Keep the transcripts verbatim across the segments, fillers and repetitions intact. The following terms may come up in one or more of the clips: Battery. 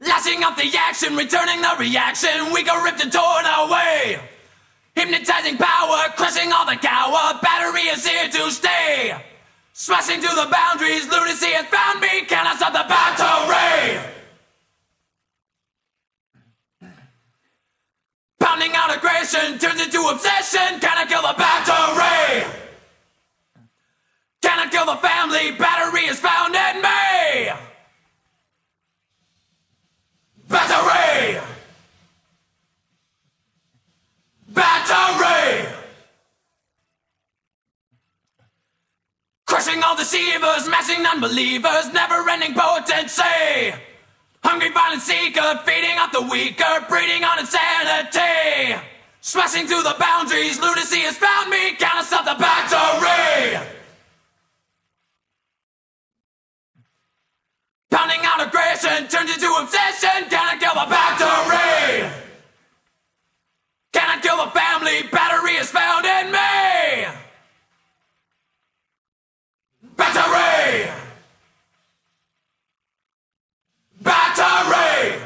Lashing up the action, returning the reaction, weak or ripped and torn away. Hypnotizing power, crushing all the cower, battery is here to stay. Smashing to the boundaries, lunacy has found me, can I stop the battery? Pounding out aggression, turns into obsession, can I kill the battery? Can I kill the family, battery is found in me? Battery! Battery! Crushing all deceivers, mashing unbelievers, never-ending potency! Hungry violent seeker, feeding off the weaker, breeding on insanity! Smashing through the boundaries, lunacy has found me, can I stop the battery? Pounding out aggression, turns into obsession, can I kill the battery? Can I kill the family? Battery is found in me! Battery! Battery!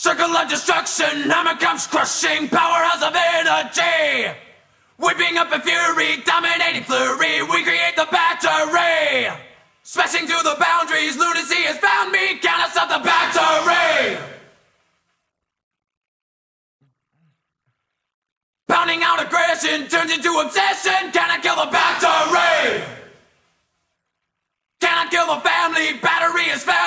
Circle of destruction, hammer comes crushing, powerhouse of energy. Whipping up a fury, dominating flurry, we create the battery. Smashing through the boundaries, lunacy has found me, can I stop the battery? Pounding out aggression, turns into obsession, can I kill the battery? Can I kill the family? Battery is found.